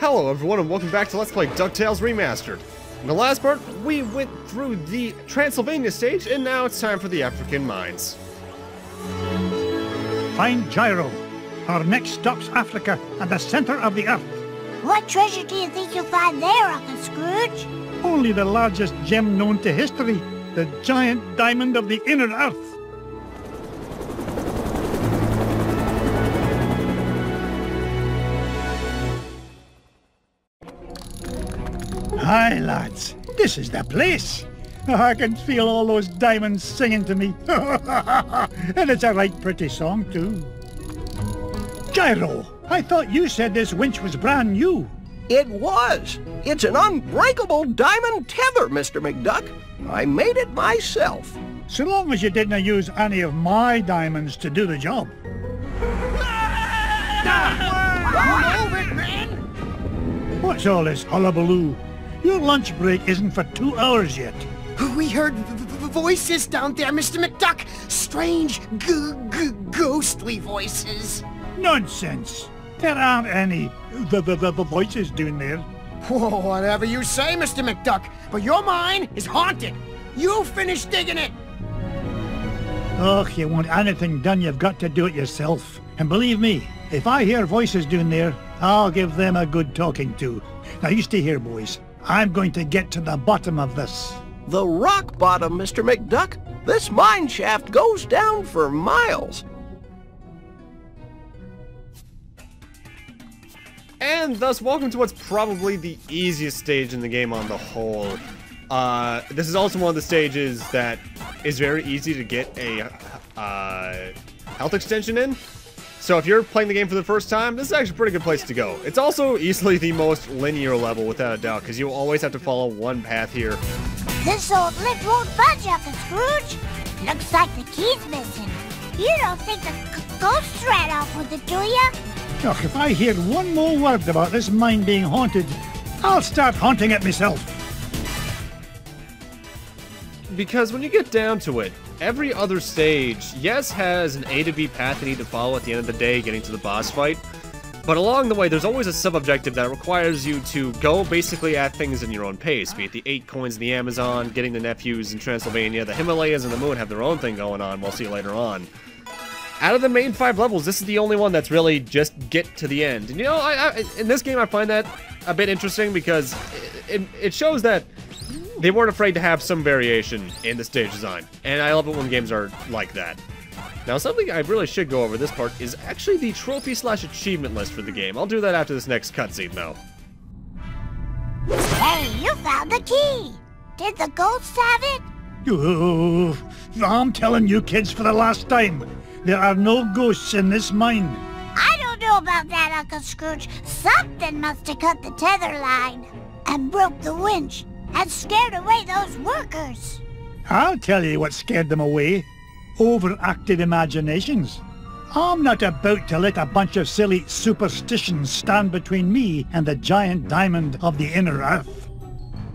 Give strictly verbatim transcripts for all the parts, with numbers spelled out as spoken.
Hello everyone and welcome back to Let's Play DuckTales Remastered. In the last part, we went through the Transylvania stage and now it's time for the African Mines. Find Gyro. Our next stop's Africa and the center of the earth. What treasure do you think you'll find there, Uncle Scrooge? Only the largest gem known to history, the giant diamond of the inner earth. Hi, lads. This is the place. I can feel all those diamonds singing to me. And it's a right pretty song, too. Gyro, I thought you said this winch was brand new. It was. It's an unbreakable diamond tether, Mister McDuck. I made it myself. So long as you didn't use any of my diamonds to do the job. Move it, man! What's all this hullabaloo? Your lunch break isn't for two hours yet. We heard voices down there, Mister McDuck. Strange, ghostly voices. Nonsense. There aren't any voices down there. Whoa, whatever you say, Mister McDuck. But your mine is haunted. You finish digging it. Ugh, you want anything done, you've got to do it yourself. And believe me, if I hear voices down there, I'll give them a good talking to. Now you stay here, boys. I'm going to get to the bottom of this. The rock bottom, Mister McDuck? This mine shaft goes down for miles. And thus, welcome to what's probably the easiest stage in the game on the whole. Uh, this is also one of the stages that is very easy to get a uh, health extension in. So if you're playing the game for the first time, this is actually a pretty good place to go. It's also easily the most linear level, without a doubt, because you always have to follow one path here. This old lift won't budge, Uncle Scrooge. Looks like the key's missing. You don't think the ghosts ran off with it, do you? Look, if I hear one more word about this mine being haunted, I'll start haunting it myself. Because when you get down to it, every other stage, yes, has an A to B path you need to follow at the end of the day, getting to the boss fight. But along the way, there's always a sub-objective that requires you to go basically at things in your own pace, be it the eight coins in the Amazon, getting the nephews in Transylvania, the Himalayas and the Moon have their own thing going on, we'll see you later on. Out of the main five levels, this is the only one that's really just get to the end. And you know, I, I, in this game I find that a bit interesting because it, it, it shows that they weren't afraid to have some variation in the stage design, and I love it when games are like that. Now, something I really should go over this part is actually the trophy slash achievement list for the game. I'll do that after this next cutscene, though. Hey, you found the key! Did the ghosts have it? Oh, I'm telling you kids for the last time, there are no ghosts in this mine. I don't know about that, Uncle Scrooge. Something must have cut the tether line and broke the winch. And scared away those workers. I'll tell you what scared them away. Overactive imaginations. I'm not about to let a bunch of silly superstitions stand between me and the giant diamond of the inner earth.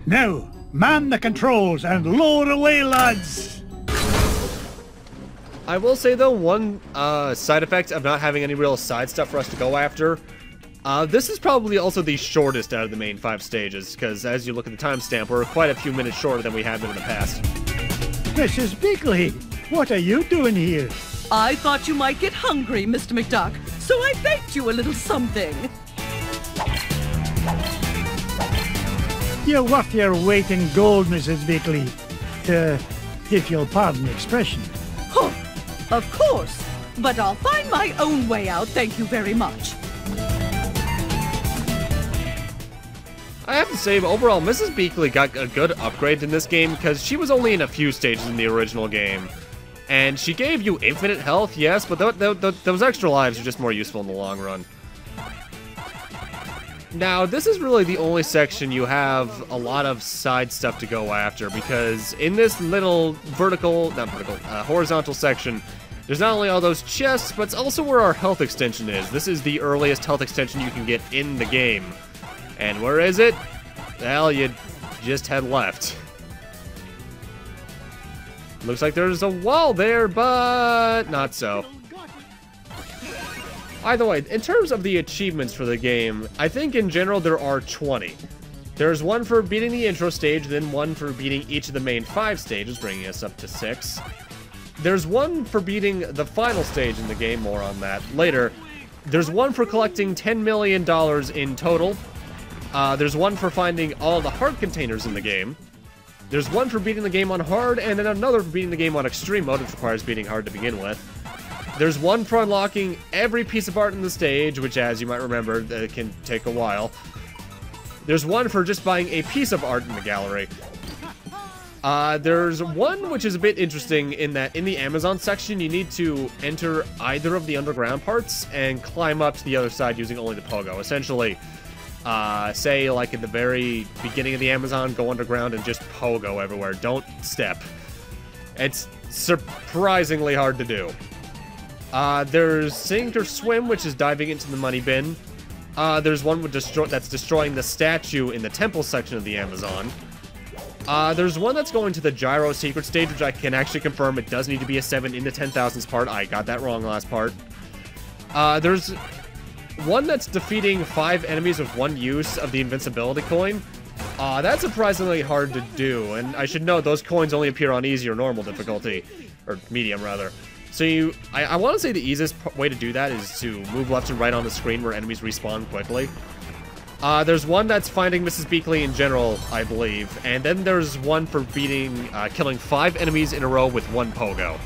Now, man the controls and lower away, lads! I will say, though, one uh, side effect of not having any real side stuff for us to go after. Uh, this is probably also the shortest out of the main five stages, because as you look at the timestamp, we're quite a few minutes shorter than we have been in the past. Missus Beakley, what are you doing here? I thought you might get hungry, Mister McDuck, so I baked you a little something. You're worth your weight in gold, Missus Beakley. Uh, if you'll pardon the expression. Oh, of course, but I'll find my own way out, thank you very much. I have to say, overall, Missus Beakley got a good upgrade in this game because she was only in a few stages in the original game. And she gave you infinite health, yes, but th th th those extra lives are just more useful in the long run. Now, this is really the only section you have a lot of side stuff to go after because in this little vertical, not vertical, uh, horizontal section, there's not only all those chests, but it's also where our health extension is. This is the earliest health extension you can get in the game. And where is it? Well, you just had left. Looks like there's a wall there, but not so. By the way, in terms of the achievements for the game, I think in general there are twenty. There's one for beating the intro stage, then one for beating each of the main five stages, bringing us up to six. There's one for beating the final stage in the game, more on that later. There's one for collecting ten million dollars in total. Uh, there's one for finding all the heart containers in the game. There's one for beating the game on hard, and then another for beating the game on extreme mode, which requires beating hard to begin with. There's one for unlocking every piece of art in the stage, which, as you might remember, uh, can take a while. There's one for just buying a piece of art in the gallery. Uh, there's one which is a bit interesting in that in the Amazon section, you need to enter either of the underground parts and climb up to the other side using only the pogo. Essentially, uh, say like at the very beginning of the Amazon, go underground and just pogo everywhere. Don't step. It's surprisingly hard to do. Uh, there's Sink or Swim, which is diving into the money bin. Uh, there's one with destroy that's destroying the statue in the temple section of the Amazon. Uh, there's one that's going to the Gyro secret stage, which I can actually confirm it does need to be a seven in the ten thousands part. I got that wrong last part. Uh, there's one that's defeating five enemies with one use of the invincibility coin. Uh, that's surprisingly hard to do, and I should note those coins only appear on easy or normal difficulty, or medium rather. So you, I, I want to say the easiest way to do that is to move left and right on the screen where enemies respawn quickly. Uh, there's one that's finding Missus Beakley in general, I believe, and then there's one for beating, uh, killing five enemies in a row with one pogo.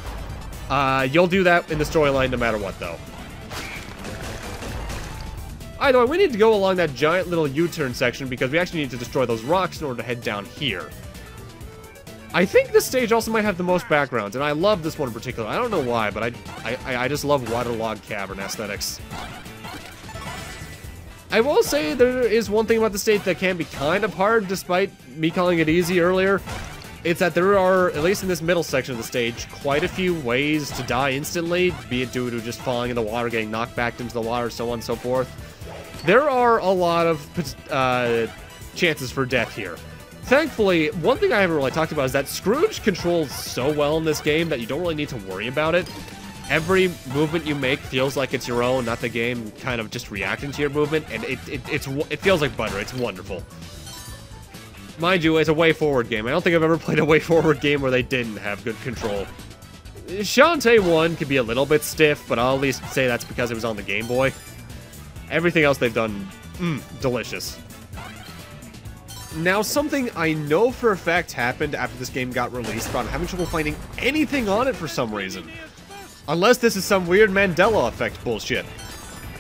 Uh, you'll do that in the storyline no matter what, though. Either way, we need to go along that giant little U-turn section because we actually need to destroy those rocks in order to head down here. I think this stage also might have the most backgrounds, and I love this one in particular. I don't know why, but I, I, I just love waterlogged cavern aesthetics. I will say there is one thing about the stage that can be kind of hard, despite me calling it easy earlier. It's that there are, at least in this middle section of the stage, quite a few ways to die instantly, be it due to just falling in the water, getting knocked back into the water, so on and so forth. There are a lot of uh, chances for death here. Thankfully, one thing I haven't really talked about is that Scrooge controls so well in this game that you don't really need to worry about it. Every movement you make feels like it's your own, not the game kind of just reacting to your movement, and it, it, it's, it feels like butter. It's wonderful. Mind you, it's a WayForward game. I don't think I've ever played a WayForward game where they didn't have good control. Shantae one could be a little bit stiff, but I'll at least say that's because it was on the Game Boy. Everything else they've done, mmm, delicious. Now, something I know for a fact happened after this game got released, but I'm having trouble finding anything on it for some reason. Unless this is some weird Mandela effect bullshit,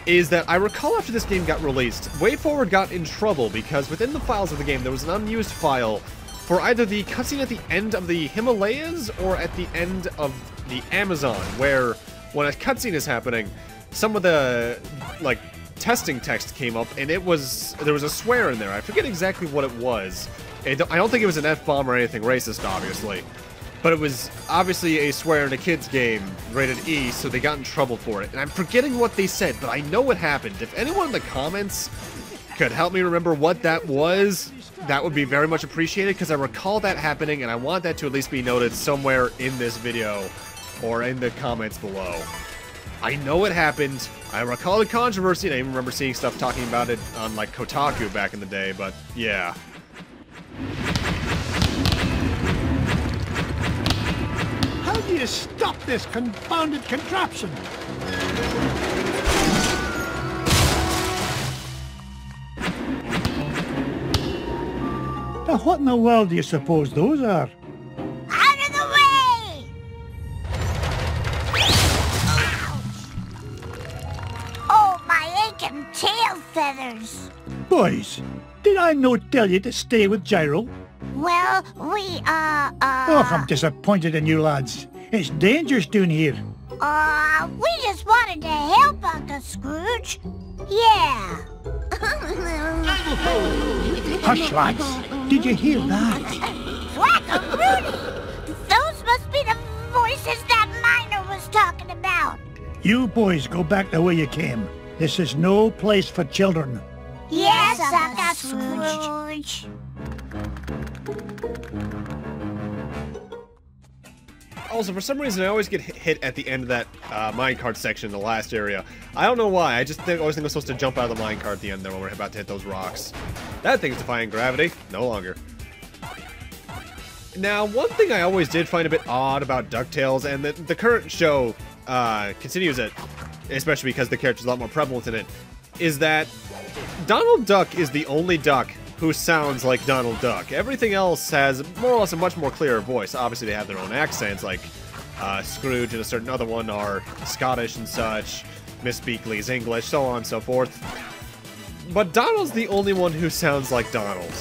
is that I recall after this game got released, WayForward got in trouble because within the files of the game there was an unused file for either the cutscene at the end of the Himalayas or at the end of the Amazon, where when a cutscene is happening, some of the like testing text came up and it was there was a swear in there. I forget exactly what it was. I don't think it was an F-bomb or anything racist, obviously. But it was obviously a swear in a kid's game, rated E, so they got in trouble for it. And I'm forgetting what they said, but I know what happened. If anyone in the comments could help me remember what that was, that would be very much appreciated, because I recall that happening, and I want that to at least be noted somewhere in this video, or in the comments below. I know it happened, I recall the controversy, and I even remember seeing stuff talking about it on, like, Kotaku back in the day, but yeah. How do you stop this confounded contraption? Now what in the world do you suppose those are? Out of the way! Ouch. Oh, my aching tail feathers! Boys, did I not tell you to stay with Gyro? Well, we, uh, uh... Oh, I'm disappointed in you lads. It's dangerous down here. Uh, we just wanted to help Uncle Scrooge. Yeah. Hush, lads. Did you hear that? Whack-a-rooney! Those must be the voices that miner was talking about. You boys go back the way you came. This is no place for children. Yes, Uncle Scrooge. Also, for some reason, I always get hit at the end of that uh, minecart section, the last area. I don't know why. I just think, always think I'm supposed to jump out of the minecart at the end there when we're about to hit those rocks. That thing's defying gravity. No longer. Now, one thing I always did find a bit odd about DuckTales, and the, the current show uh, continues it, especially because the character's a lot more prevalent in it, is that Donald Duck is the only duck who sounds like Donald Duck. Everything else has more or less a much more clearer voice. Obviously, they have their own accents, like uh, Scrooge and a certain other one are Scottish and such, Miss Beakley's English, so on and so forth. But Donald's the only one who sounds like Donald.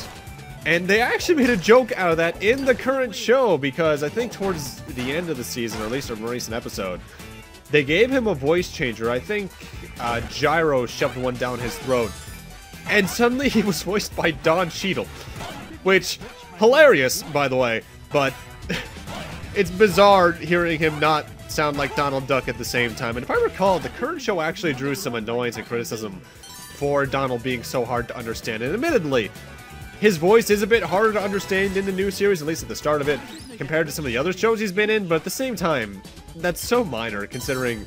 And they actually made a joke out of that in the current show, because I think towards the end of the season, or at least a more recent episode, they gave him a voice changer. I think uh, Gyro shoved one down his throat, and suddenly he was voiced by Don Cheadle, which, hilarious, by the way, but it's bizarre hearing him not sound like Donald Duck at the same time. And if I recall, the current show actually drew some annoyance and criticism for Donald being so hard to understand, and admittedly, his voice is a bit harder to understand in the new series, at least at the start of it, compared to some of the other shows he's been in, but at the same time, that's so minor, considering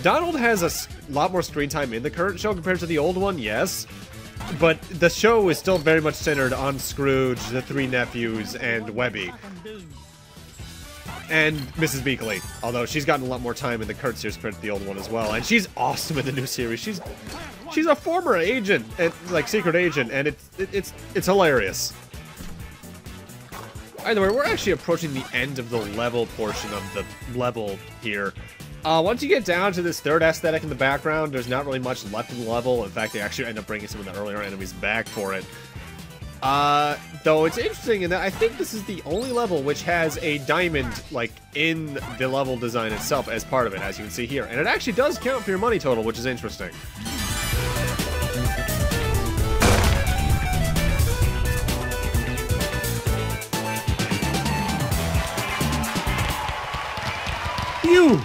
Donald has a lot more screen time in the current show compared to the old one, yes, but the show is still very much centered on Scrooge, the three nephews, and Webby. And Missus Beakley, although she's gotten a lot more time in the current series compared to the old one as well, and she's awesome in the new series. She's she's a former agent, and, like secret agent, and it's it, it's it's hilarious. Either way, we're actually approaching the end of the level portion of the level here. Uh, once you get down to this third aesthetic in the background, there's not really much left in the level. In fact, they actually end up bringing some of the earlier enemies back for it. Uh, though it's interesting in that I think this is the only level which has a diamond, like, in the level design itself as part of it, as you can see here. And it actually does count for your money total, which is interesting. You!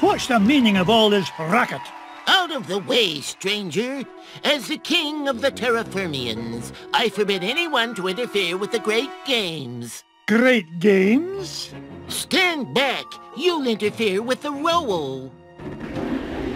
What's the meaning of all this racket? Out of the way, stranger. As the king of the Terrafermians, I forbid anyone to interfere with the great games. Great games? Stand back. You'll interfere with the roll.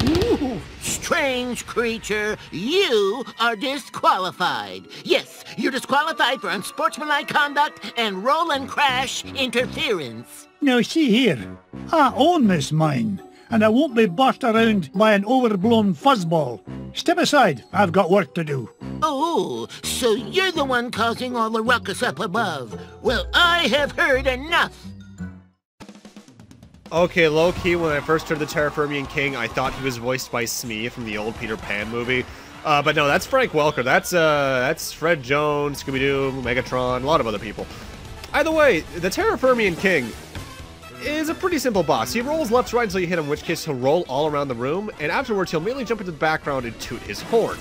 Ooh, strange creature. You are disqualified. Yes, you're disqualified for unsportsmanlike conduct and roll and crash interference. Now see here. I own this mine, and I won't be bossed around by an overblown fuzzball. Step aside, I've got work to do. Oh, so you're the one causing all the ruckus up above. Well, I have heard enough. Okay, low-key, when I first heard the Terrafermian King, I thought he was voiced by Smee from the old Peter Pan movie. Uh, but no, that's Frank Welker. That's, uh, that's Fred Jones, Scooby-Doo, Megatron, a lot of other people. Either way, the Terrafermian King is a pretty simple boss. He rolls left to right until you hit him, in which case he'll roll all around the room, and afterwards he'll merely jump into the background and toot his horn.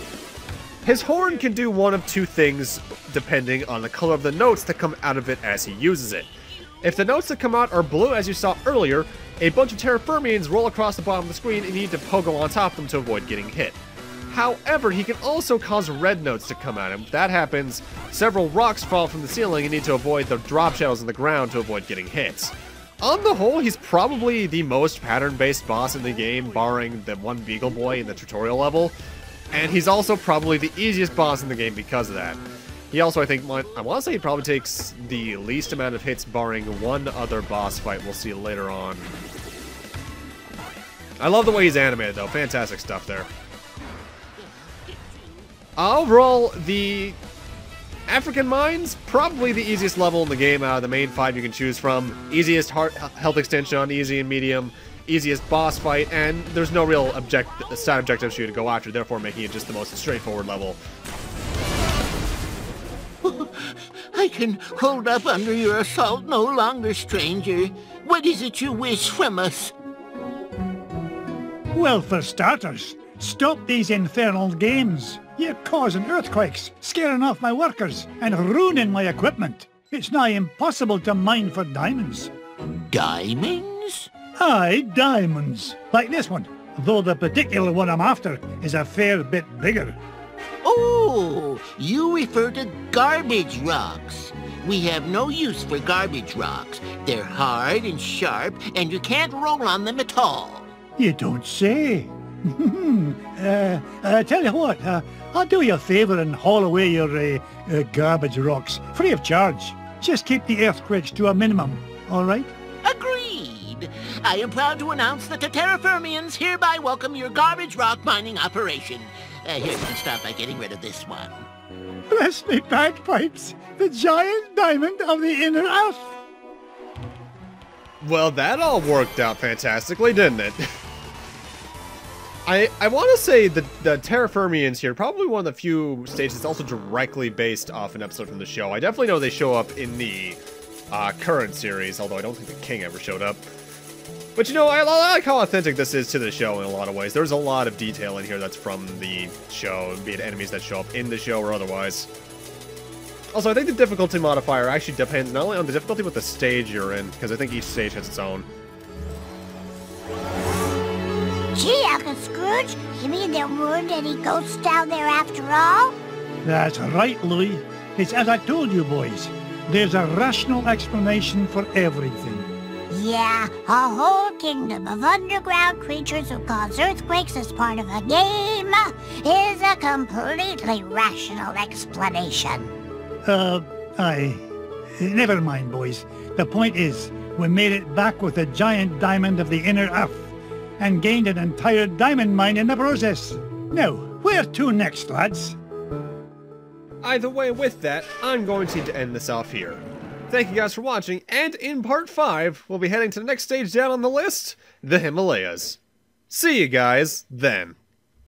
His horn can do one of two things depending on the color of the notes that come out of it as he uses it. If the notes that come out are blue, as you saw earlier, a bunch of Terrafermians roll across the bottom of the screen and you need to pogo on top of them to avoid getting hit. However, he can also cause red notes to come at him. If that happens, several rocks fall from the ceiling and you need to avoid the drop shadows on the ground to avoid getting hits. On the whole, he's probably the most pattern-based boss in the game, barring the one Beagle Boy in the tutorial level. And he's also probably the easiest boss in the game because of that. He also, I think, I want to say he probably takes the least amount of hits, barring one other boss fight we'll see later on. I love the way he's animated, though. Fantastic stuff there. Overall, the African Mines, probably the easiest level in the game out of the main five you can choose from. Easiest heart, health extension on easy and medium, easiest boss fight, and there's no real object, side objectives for you to go after, therefore making it just the most straightforward level. I can hold up under your assault no longer, stranger. What is it you wish from us? Well, for starters, stop these infernal games. You're causing earthquakes, scaring off my workers, and ruining my equipment. It's nigh impossible to mine for diamonds. Diamonds? Aye, diamonds. Like this one, though the particular one I'm after is a fair bit bigger. Oh, you refer to garbage rocks. We have no use for garbage rocks. They're hard and sharp, and you can't roll on them at all. You don't say. uh, uh, tell you what, uh, I'll do you a favor and haul away your uh, uh, garbage rocks, free of charge. Just keep the earthquakes to a minimum, all right? Agreed. I am proud to announce that the Terrafermians hereby welcome your garbage rock mining operation. Uh, here, you can start by getting rid of this one. Bless me bagpipes, the giant diamond of the inner earth. Well, that all worked out fantastically, didn't it? I I want to say that the Terrafermians here, probably one of the few stages that's also directly based off an episode from the show. I definitely know they show up in the uh, current series, although I don't think the king ever showed up. But you know, I like how authentic this is to the show in a lot of ways. There's a lot of detail in here that's from the show, be it enemies that show up in the show or otherwise. Also, I think the difficulty modifier actually depends not only on the difficulty, but the stage you're in, because I think each stage has its own. Gee, Uncle Scrooge, you mean there weren't any ghosts down there after all? That's right, Louis. It's as I told you, boys. There's a rational explanation for everything. Yeah, a whole kingdom of underground creatures who cause earthquakes as part of a game is a completely rational explanation. Uh, I... Never mind, boys. The point is, we made it back with the giant diamond of the inner earth and gained an entire diamond mine in the process. Now, where to next, lads? Either way, with that, I'm going to need to end this off here. Thank you guys for watching, and in part five, we'll be heading to the next stage down on the list, the Himalayas. See you guys then.